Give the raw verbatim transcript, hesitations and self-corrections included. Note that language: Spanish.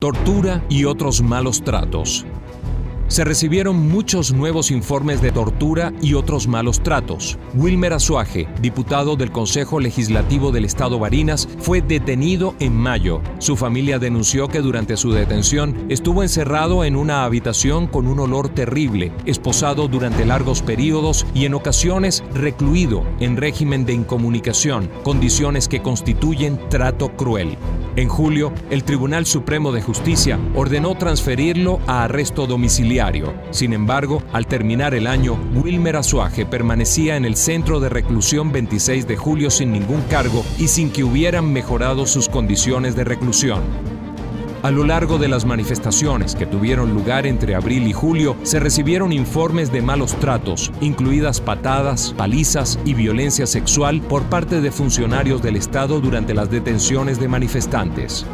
tortura y otros malos tratos. Se recibieron muchos nuevos informes de tortura y otros malos tratos. Wilmer Azuaje, diputado del Consejo Legislativo del Estado Barinas, fue detenido en mayo. Su familia denunció que durante su detención estuvo encerrado en una habitación con un olor terrible, esposado durante largos periodos y en ocasiones recluido en régimen de incomunicación, condiciones que constituyen trato cruel. En julio, el Tribunal Supremo de Justicia ordenó transferirlo a arresto domiciliario. Sin embargo, al terminar el año, Wilmer Azuaje permanecía en el Centro de Reclusión veintiséis de Julio sin ningún cargo y sin que hubieran mejorado sus condiciones de reclusión. A lo largo de las manifestaciones que tuvieron lugar entre abril y julio, se recibieron informes de malos tratos, incluidas patadas, palizas y violencia sexual por parte de funcionarios del Estado durante las detenciones de manifestantes.